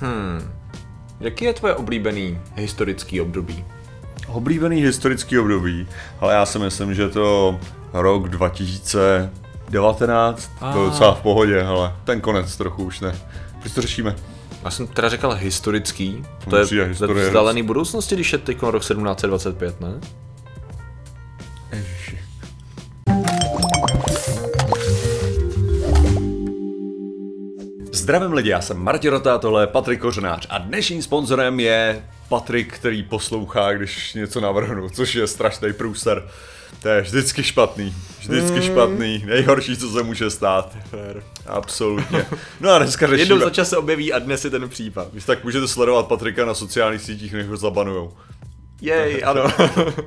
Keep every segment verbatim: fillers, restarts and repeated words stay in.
Hmm. Jaký je tvoje oblíbený historický období? Oblíbený historický období? Ale já si myslím, že to rok dva tisíce devatenáct, ah. To je docela v pohodě, ale ten konec trochu už ne. Proč to řešíme? Já jsem teda říkal historický, to, to je ve vzdálený budoucnosti, když je teď rok sedmnáct set dvacet pět, ne? Ježiši. Zdravím lidi, já jsem Martin Rota, tohle je Patrik Kořenář a dnešním sponzorem je Patrik, který poslouchá, když něco navrhnu, což je strašný průser. To je vždycky špatný, vždycky mm. špatný, nejhorší, co se může stát. Absolutně. No a dneska řešíme. Jednou za čas se objeví a dnes je ten případ. Víš, tak můžete sledovat Patrika na sociálních sítích, než ho zabanujou. Jej, ano.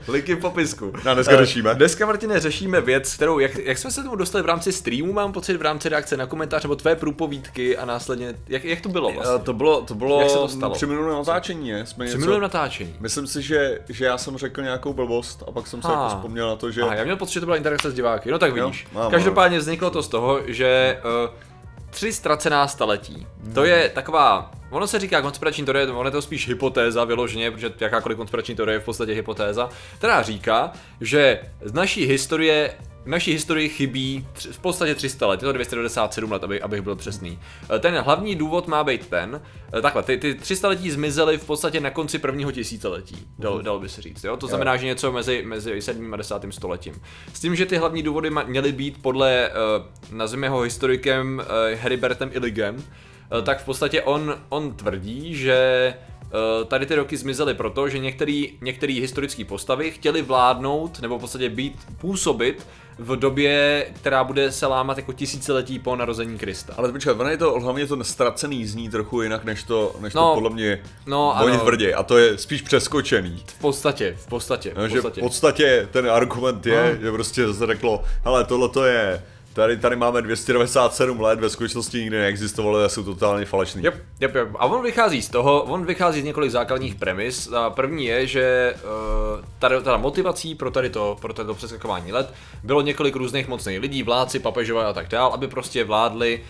Linky v popisku. No a dneska řešíme. Dneska, Martine, řešíme věc, kterou, jak, jak jsme se tomu dostali v rámci streamu, mám pocit, v rámci reakce na komentář nebo tvé průpovídky a následně, jak, jak to bylo vlastně? To bylo, to bylo, jak se to stalo? Při minulém natáčení, ne? Při minulém natáčení. Myslím si, že, že já jsem řekl nějakou blbost a pak jsem se ah. jako vzpomněl na to, že... Ah, já měl pocit, že to byla interakce s diváky, no tak vidíš. Jo, mám, Každopádně mám. vzniklo to z toho, že... Uh, Tři ztracená staletí. Hmm. To je taková, ono se říká konspirační teorie, ono je to spíš hypotéza vyloženě, protože jakákoliv konspirační teorie je v podstatě hypotéza, která říká, že z naší historie, naší historii chybí tři, v podstatě tři sta let, je to dvě stě devadesát sedm let, aby, abych byl přesný. Ten hlavní důvod má být ten, takhle, ty, ty tři sta letí zmizely v podstatě na konci prvního tisíciletí, dal, dal by se říct, jo? To znamená, že něco mezi, mezi sedmým a desátým stoletím. S tím, že ty hlavní důvody měly být podle, nazveme ho historikem Heribertem Illigem, tak v podstatě on, on tvrdí, že tady ty roky zmizely proto, že některé historické postavy chtěli vládnout nebo v podstatě být, působit v době, která bude se lámat jako tisíciletí po narození Krista. Ale počkat, ono je to hlavně to ztracený zní trochu jinak, než to, než no, to podle mě no, oni tvrdí. A to je spíš přeskočený. V podstatě, v podstatě. No, v podstatě, v podstatě ten argument je, no. že prostě se řeklo, hele, tohle to je... Tady, tady máme dvě stě devadesát sedm let, ve skutečnosti nikdy neexistovalo a jsou totálně falešný. Yep, yep, yep. A on vychází z toho, on vychází z několik základních premis. A první je, že uh, tady, tady motivací pro tady to, pro tady to přeskakování let bylo několik různých mocných lidí, vládci, papežové a tak dál, aby prostě vládli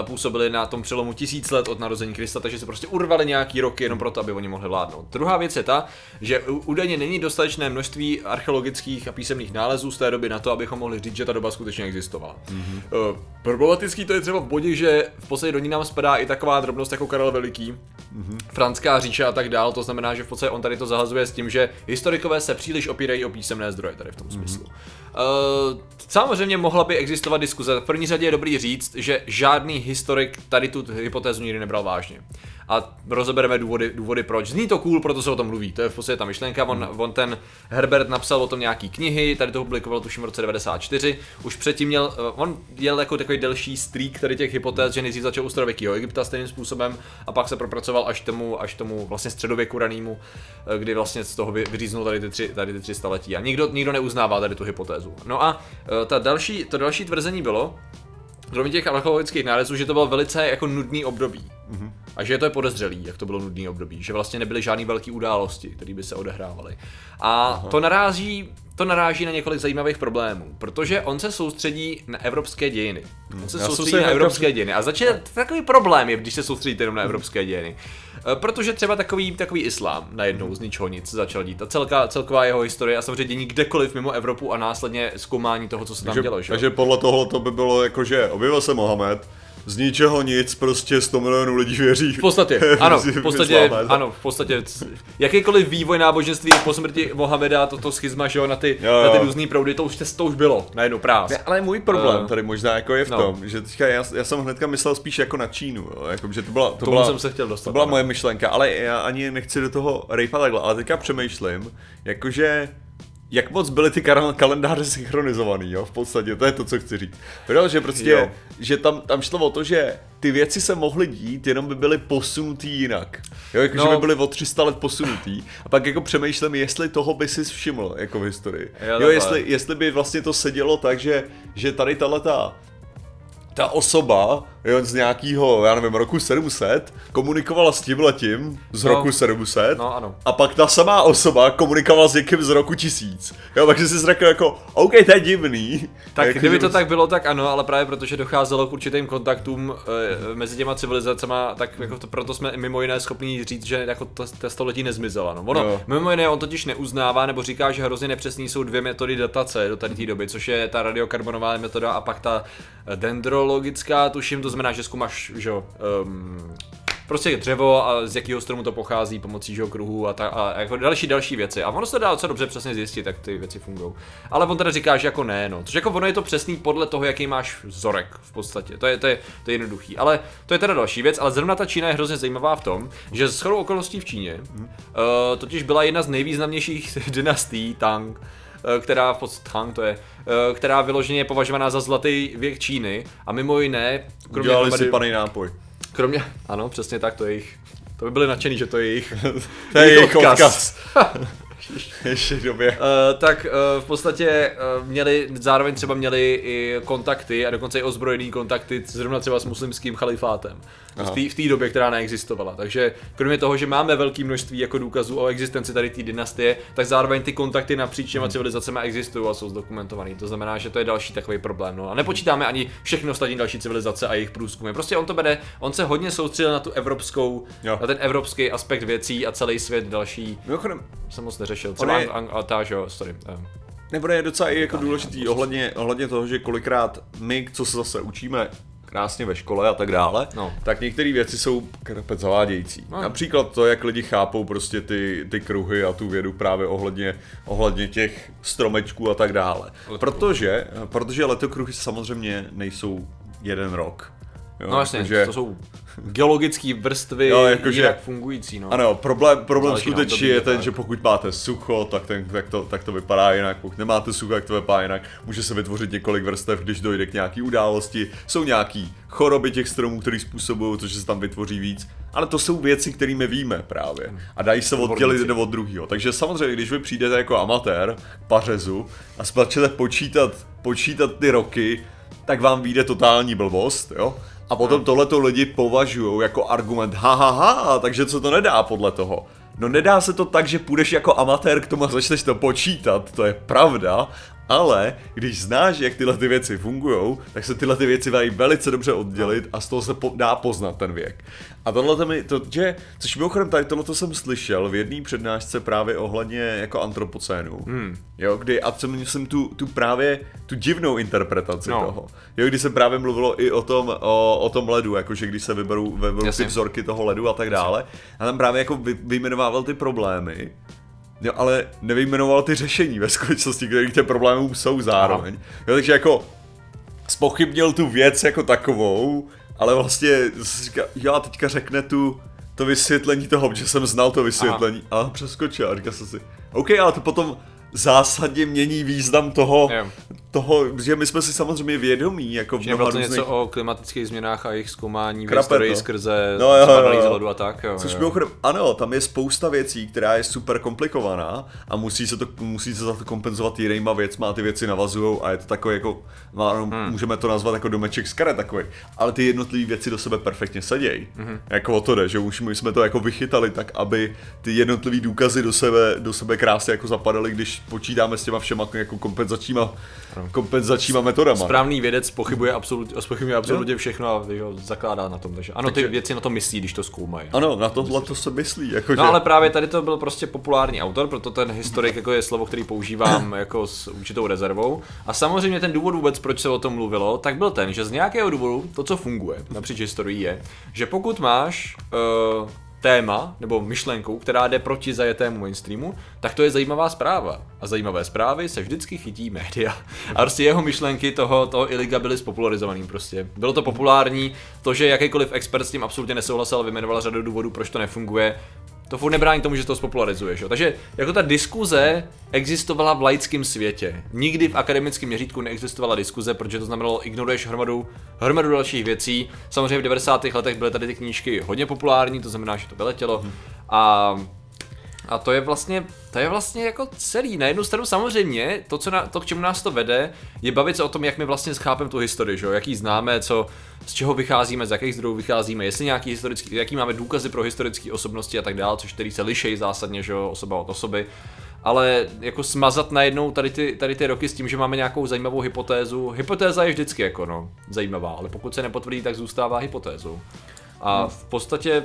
a působili na tom přelomu tisíc let od narození Krista, takže se prostě urvali nějaký roky jenom proto, aby oni mohli vládnout. Druhá věc je ta, že údajně není dostatečné množství archeologických a písemných nálezů z té doby na to, abychom mohli říct, že ta doba skutečně existovala. Mm-hmm. Problematický to je třeba v bodě, že v podstatě do ní nám spadá i taková drobnost jako Karel Veliký, mm-hmm. Franská říše a tak dál, to znamená, že v podstatě on tady to zahazuje s tím, že historikové se příliš opírají o písemné zdroje tady v tom smyslu. Mm-hmm. Samozřejmě mohla by existovat diskuze. V první řadě je dobrý říct, že žádný historik tady tu hypotézu nikdy nebral vážně. A rozebereme důvody, důvody proč. Zní to cool, proto se o tom mluví. To je v podstatě ta myšlenka. On, on ten Herbert napsal o tom nějaký knihy, tady to publikoval tuším v roce devadesát čtyři. Už předtím měl, on jel jako takový delší streak tady těch hypotéz, že nejdřív začal u starověkého Egypta stejným způsobem a pak se propracoval až tomu, až tomu vlastně středověku ranému, kdy vlastně z toho vyříznul tady ty tři, tady ty tři staletí. A nikdo, nikdo neuznává tady tu hypotézu. No a ta další, to další tvrzení bylo, kromě těch archeologických nálezů, že to bylo velice jako nudný období. Mm-hmm. A že to je podezřelý, jak to bylo nudný období, že vlastně nebyly žádné velké události, které by se odehrávaly. A Aha. to naráží, to naráží na několik zajímavých problémů, protože on se soustředí na evropské dějiny. On se Já soustředí na evropské dějiny. A začne takový problém je, když se soustředíte jenom na evropské dějiny. Protože třeba takový, takový islám najednou z ničeho nic začal dít. A celka, celková jeho historie a samozřejmě dění kdekoliv mimo Evropu a následně zkoumání toho, co se tam takže, dělo. Že? Takže podle toho to by bylo jako, že objevil se Mohamed, z ničeho nic, prostě sto milionů lidí věří. V podstatě, ano, v podstatě, ano, v podstatě, jakýkoliv vývoj náboženství po smrti Mohameda, toto schizma, že jo, na ty, jo, jo. na ty různý proudy, to už, to už bylo, najednou prás. Ne, ale můj problém uh, tady možná jako je v no. tom, že teďka já, já jsem hnedka myslel spíš jako na Čínu, jo, jako, že to byla, to byla, jsem se chtěl dostat, to byla moje myšlenka, ale já ani nechci do toho rejpat takhle, ale teďka přemýšlím, jakože... Jak moc byly ty kalendáře synchronizovaný, jo, v podstatě, to je to, co chci říct. Protože prostě, jo. že tam, tam šlo o to, že ty věci se mohly dít, jenom by byly posunutý jinak. Jo, jakože no. by byly o tři sta let posunutý. A pak jako přemýšlím, jestli toho by si všiml, jako v historii. Jo, jo jestli, jestli by vlastně to sedělo tak, že, že tady tato ta osoba, jo, z nějakého, já nevím, roku sedm set, komunikovala s tímhletím z no, roku sedm set, no, ano. A pak ta samá osoba komunikovala s někým z roku tisíc. Jo, takže jsi řekl jako, OK, to je divný. Tak jako, kdyby to tak bylo, tak ano, ale právě protože docházelo k určitým kontaktům e, mezi těma civilizacema, tak jako to, proto jsme mimo jiné schopni říct, že jako ta století nezmizela. No. Ono, no. Mimo jiné, on totiž neuznává nebo říká, že hrozně nepřesný jsou dvě metody datace do tady té doby, což je ta radiokarbonová metoda a pak ta dendrologická, tuším, to znamená, že zkoumáš, že jo, um, prostě dřevo a z jakého stromu to pochází pomocí, že jo, kruhů a, ta, a jako další další věci. A ono se to dá docela dobře přesně zjistit, jak ty věci fungují. Ale on teda říká, že jako ne, no. Což jako ono je to přesný podle toho, jaký máš vzorek v podstatě. To je, to je, to je jednoduchý. Ale to je teda další věc, ale zrovna ta Čína je hrozně zajímavá v tom, že shodou okolností v Číně uh, totiž byla jedna z nejvýznamnějších dynastií Tang, která v podstatě, to je, která vyloženě je považovaná za zlatý věk Číny a mimo jiné, kromě dělali si panej nápoj. Kromě, ano, přesně tak, to je jich, to by byli nadšený, že to je jich, to je jich odkaz. odkaz. Ještě době. Uh, tak uh, v podstatě uh, měli, zároveň třeba měli i kontakty a dokonce i ozbrojený kontakty zrovna třeba s muslimským chalifátem. V té době, která neexistovala. Takže kromě toho, že máme velké množství jako důkazů o existenci tady té dynastie, tak zároveň ty kontakty napříč těma civilizacemi existují a jsou zdokumentované. To znamená, že to je další takový problém. No a nepočítáme ani všechny ostatní další civilizace a jejich průzkumy. Prostě on to bere, on se hodně soustředil na tu evropskou, jo. na ten evropský aspekt věcí a celý svět další. Mimochodem, jsem moc neřešil. Celá je... ang, ang, ta, jo, sorry. Um. Nebo je docela i jako důležitý ohledně, ohledně toho, že kolikrát my, co se zase učíme krásně ve škole a tak dále, no. tak některé věci jsou krapec zavádějící. No. Například to, jak lidi chápou prostě ty, ty kruhy a tu vědu právě ohledně, ohledně těch stromečků a tak dále. Protože, protože letokruhy samozřejmě nejsou jeden rok. Jo, no jasně, takže... to jsou geologické vrstvy jo, jako jinak že... fungující. No. Ano, problém, problém skutečně je ten, tak. že pokud máte sucho, tak, ten, tak, to, tak to vypadá jinak, pokud nemáte sucho, tak to vypadá jinak. Může se vytvořit několik vrstev, když dojde k nějaký události, jsou nějaký choroby těch stromů, které způsobují to, že se tam vytvoří víc. Ale to jsou věci, které my víme právě a dají se oddělit jeden od druhého. Takže samozřejmě, když vy přijdete jako amatér k pařezu a začnete počítat, počítat ty roky, tak vám vyjde totální blbost, jo? A potom tohleto lidi považují jako argument, ha, ha, ha, takže co to nedá podle toho? No nedá se to tak, že půjdeš jako amatér k tomu a začneš to počítat, to je pravda, ale když znáš, jak tyhle ty věci fungujou, tak se tyhle ty věci dají velice dobře oddělit a z toho se po, dá poznat ten věk. A tohle mi, to, že, což mimochodem tady tohleto jsem slyšel v jedné přednášce právě ohledně jako antropocénu, hmm. jo, kdy, a co jsem tu, tu právě, tu divnou interpretaci no. toho, jo, kdy se právě mluvilo i o tom, o, o tom ledu, jakože když se vyberou, vyberou ty vzorky toho ledu a tak dále, a tam právě jako vy, vyjmenovával ty problémy, jo, ale nevyjmenoval ty řešení ve skutečnosti, kterých těch problémů jsou zároveň. Jo, takže jako zpochybnil tu věc jako takovou, ale vlastně já teďka řekne tu to vysvětlení toho, že jsem znal to vysvětlení Aha. a přeskočil a říkal jsem si, OK, ale to potom zásadně mění význam toho, yeah. toho, že my jsme si samozřejmě vědomí, jako v mnoha různých... něco o klimatických změnách a jejich zkoumání v historii skrze no, analýzy ledu a tak, jo. Což jo. Mimochodem, ano, tam je spousta věcí, která je super komplikovaná a musí se, to, musí se za to kompenzovat jinýma věcma a ty věci navazujou a je to takové jako, no, hmm. můžeme to nazvat jako domeček z karet takový, ale ty jednotlivé věci do sebe perfektně sedějí. Mm-hmm. Jako o to jde, že už my jsme to jako vychytali tak, aby ty jednotlivé důkazy do sebe, do sebe krásně jako zapadaly, když počítáme s těma všema jako kompenzačníma, kompenzačníma metodama. Správný vědec pochybuje absolutně absolut, absolut všechno a jo, zakládá na tom. Takže ano, takže, ty věci na to myslí, když to zkoumají. Ano, na tohle to se myslí. Jako no že... ale právě tady to byl prostě populární autor, proto ten historik jako je slovo, který používám jako s určitou rezervou. A samozřejmě ten důvod vůbec, proč se o tom mluvilo, tak byl ten, že z nějakého důvodu to, co funguje napříč historií je, že pokud máš... Uh, téma nebo myšlenkou, která jde proti zajetému mainstreamu, tak to je zajímavá zpráva. A zajímavé zprávy se vždycky chytí média. A prostě jeho myšlenky toho, toho Illiga byly spopularizovaný prostě. Bylo to populární, to, že jakýkoliv expert s tím absolutně nesouhlasil a vyjmenoval řadu důvodů, proč to nefunguje, to furt nebrání tomu, že to spopularizuješ. Jo? Takže jako ta diskuze existovala v laickém světě. Nikdy v akademickém měřítku neexistovala diskuze, protože to znamenalo, ignoruješ hromadu, hromadu dalších věcí. Samozřejmě v devadesátých letech byly tady ty knížky hodně populární, to znamená, že to vyletělo. A A to je vlastně, to je vlastně jako celý. Na jednu stranu samozřejmě, to, co na, to k čemu nás to vede, je bavit se o tom, jak my vlastně chápeme tu historii, že jo? Jak ji známe, co, z čeho vycházíme, z jakých zdrojů vycházíme, jestli nějaký historický, jaký máme důkazy pro historické osobnosti a tak dále, což tedy se liší zásadně, že jo, osoba od osoby. Ale jako smazat najednou tady ty, tady ty roky s tím, že máme nějakou zajímavou hypotézu. Hypotéza je vždycky jako no, zajímavá, ale pokud se nepotvrdí, tak zůstává hypotézou. A v podstatě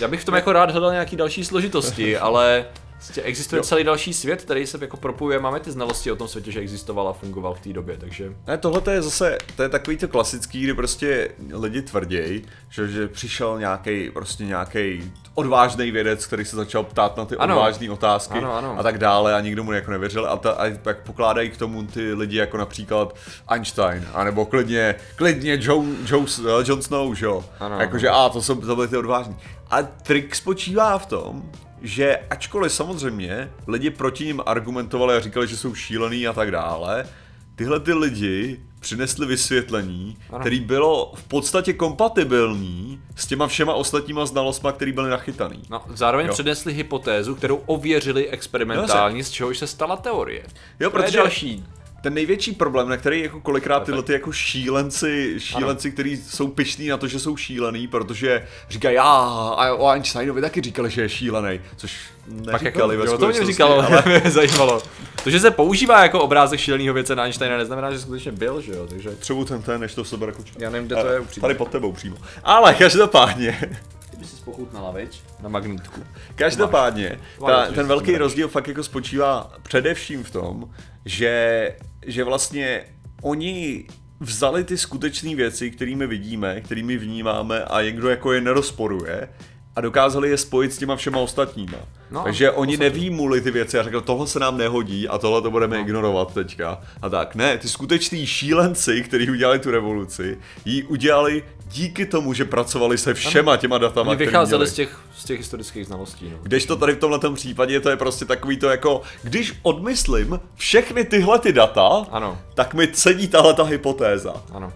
já bych v tom jako rád hledal nějaký další složitosti, ale existuje jo. celý další svět, který se jako propojuje, máme ty znalosti o tom světě, že existoval a fungoval v té době, takže... Ne, tohle to je zase, to je takový to klasický, kdy prostě lidi tvrděj, že, že přišel nějaký prostě nějaký odvážný vědec, který se začal ptát na ty odvážné otázky ano, ano. a tak dále a nikdo mu jako nevěřil a, ta, a pak pokládají k tomu ty lidi jako například Einstein, anebo klidně, klidně Joe, Joe, John Snow, že jo, jakože a to, jsou, to byly ty odvážní. A trik spočívá v tom, že ačkoliv samozřejmě lidi proti nim argumentovali a říkali, že jsou šílený a tak dále, tyhle ty lidi přinesli vysvětlení, ano. který bylo v podstatě kompatibilní s těma všema ostatníma znalostma, který byly nachytaný. No, zároveň jo. přednesli hypotézu, kterou ověřili experimentálně, z čehož se stala teorie. Jo, to protože další. Ten největší problém, na který jako kolikrát tyhle ty jako šílenci, šílenci, kteří jsou pyšní na to, že jsou šílený, protože říkají, já a o Einsteinovi taky říkali, že je šílený, což neříkali ve skutečnosti. To mě říkalo, ale mě zajímalo. To, že se používá jako obrázek šíleného věce na Einsteina, neznamená, že skutečně byl, že jo, takže... Třeba ten ten, než to v sebe rakučka. Já nevím, kde to je upřímně. Tady pod tebou přímo. Ale každopádně... Kdyby si spochutnala, veď? Na magnítku. Každopádně, ta, ten velký rozdíl fakt jako spočívá především v tom, že, že vlastně oni vzali ty skutečné věci, kterými vidíme, kterými vnímáme a někdo jako je nerozporuje a dokázali je spojit s těma všema ostatníma. No, takže oni nevýmuli ty věci a řekli, tohle se nám nehodí a tohle to budeme no. ignorovat teďka. A tak, ne, ty skuteční šílenci, kteří udělali tu revoluci, ji udělali díky tomu, že pracovali se všema těma datama, které vycházeli z těch, z těch historických znalostí. No. Kdežto tady v tomhle případě to je prostě takový to jako, když odmyslím všechny tyhle ty data, ano. tak mi cedí tahle ta hypotéza. Ano.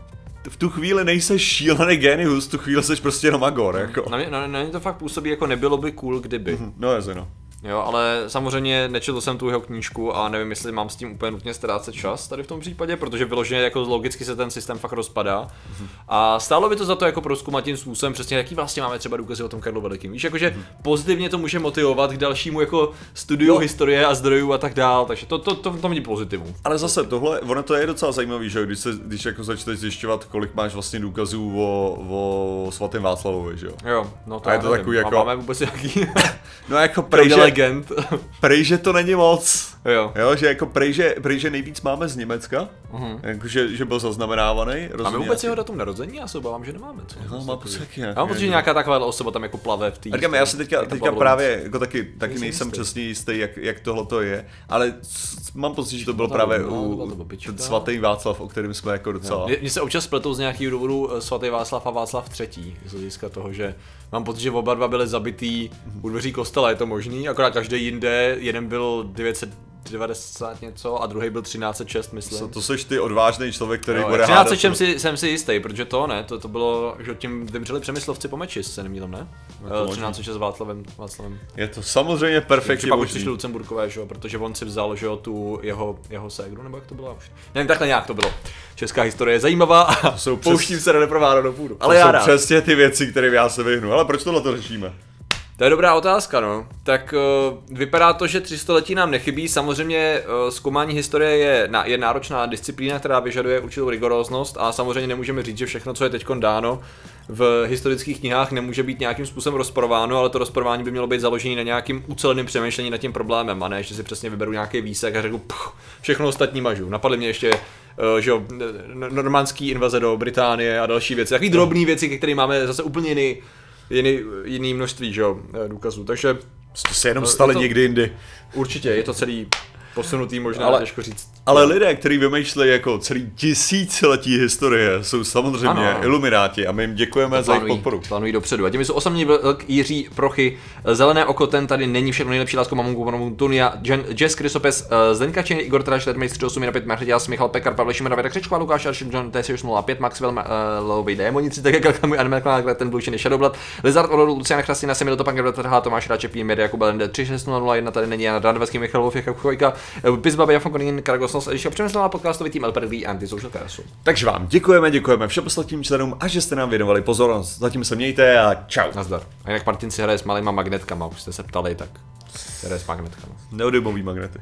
V tu chvíli nejseš šílený genius, v tu chvíli seš prostě jenom agor, jako. Na mě, na, na mě to fakt působí jako nebylo by cool kdyby. Mm-hmm. No jasně no. Jo, ale samozřejmě nečetl jsem tu jeho knížku a nevím, jestli mám s tím úplně nutně ztrácet čas tady v tom případě, protože vyloženě jako logicky se ten systém fakt rozpadá. Mm-hmm. A stálo by to za to jako prozkoumat tím způsobem přesně, jaký vlastně máme třeba důkazy o tom Karlu Velikým. Víš, jakože mm-hmm. pozitivně to může motivovat k dalšímu jako studiu no. historie a zdrojů a tak dál, takže to, to, to, to není pozitivum. Ale zase tohle, ono to je docela zajímavý, že když, se, když jako začneš zjišťovat, kolik máš vlastně důkazů o, o svatém Václavovi, že jo? Jo, no to a je to takový jako... Máme vůbec jaký... no jako prejže... Prej, že to není moc, jo, jo že jako prej, že, prej, že nejvíc máme z Německa, uh-huh. jako, že, že byl zaznamenávaný, rozuměj. Máme vůbec jeho datum narození, já se obávám, že nemáme. Co no, má posledky, já mám pocit, že nějaká taková osoba tam jako plave v té. Říkám, já si teďka, teďka právě jako taky, taky nejsem jistý. Přesně jistý, jak, jak tohle je, ale mám pocit, že to bylo právě no, u to ten svatý Václav, o kterém jsme jako docela... Mně se občas spletou z nějakého důvodu svatý Václav a Václav třetí, z hlediska toho, že mám pocit, že oba dva byli zabitý u dveří kostela, je to možný, akorát každý jinde, jeden byl devět set devadesát něco a druhý byl třináct set šest, myslím. To seš ty odvážný člověk, který no, bude hádat. třináct set šest jsem, jsem si jistý, protože to ne, to, to bylo, že tím vymřeli Přemyslovci po meči, se nemýlím, ne? třináct set šest s Václavem, Václavem. Je to samozřejmě perfektně možný. Pak přišli Lucemburkové, že jo, protože on si vzal, že jo, tu jeho, jeho ségru, nebo jak to bylo? Nevím, takhle nějak to bylo. Česká historie je zajímavá a to jsou pouštím přes... se neprovádat do půdu. Ale to já jsou rád. Přesně ty věci, kterým já se vyhnu, ale proč tohle to řešíme? To je dobrá otázka, no. Tak uh, vypadá to, že tři sta letí nám nechybí. Samozřejmě uh, zkoumání historie je, na, je náročná disciplína, která vyžaduje určitou rigoróznost a samozřejmě nemůžeme říct, že všechno, co je teď dáno v historických knihách, nemůže být nějakým způsobem rozporováno, ale to rozporování by mělo být založené na nějakým uceleným přemýšlení nad tím problémem, a ne, že si přesně vyberu nějaký výsek a řeknu pch, všechno ostatní mažu. Napadly mě ještě uh, že jo, normandský invaze do Británie a další věci. Takový drobné věci, ke kterým máme zase úplně jiný Jiný, jiný množství, že jo, důkazů, takže... To se jenom stali to, někdy jindy. Určitě, je to celý posunutý, možná ale těžko říct. Ale lidé, kteří vymýšleli jako celý tisíciletí historie, jsou samozřejmě ano. ilumináti a my jim děkujeme to za jejich podporu. Plánují dopředu. A těmi jsou osamní vlk, Jiří Prochy, Zelené oko, ten tady není všechno nejlepší, Lásko, Mamunku, Mamunku, Tunia, Jess Krysopes, Zdenka Činy, Igor Trač, Termix, tři osm jedna pět, Marta, Michal Pekar, Pavel Šimera, Věda Křečková, Lukáš Aršin, John T šest nula pět, Maxwell, Lovej Démonici, tak jak tam Anime Klan, ten Blušiny, Shadowblad, Lizard, Olodu, Luciana Chrastina, Semil, Topan, Greta, Tomáš Ráče, P. Media, Kuba, tři šest nula jedna, tady není Jan Radveský, Michal Vovka, Chojka, Pizba, Jafonkonin, Kargo, Eliška přemyslela podcastový tým L P D Antisocial Casu. Takže vám děkujeme, děkujeme všem posledním členům a že jste nám věnovali pozornost. Zatím se mějte a čau. Nazdar. A jinak Martin si hraje s malýma magnetkama, už jste se ptali, tak se hraje s magnetkama. Neodejmový magnety.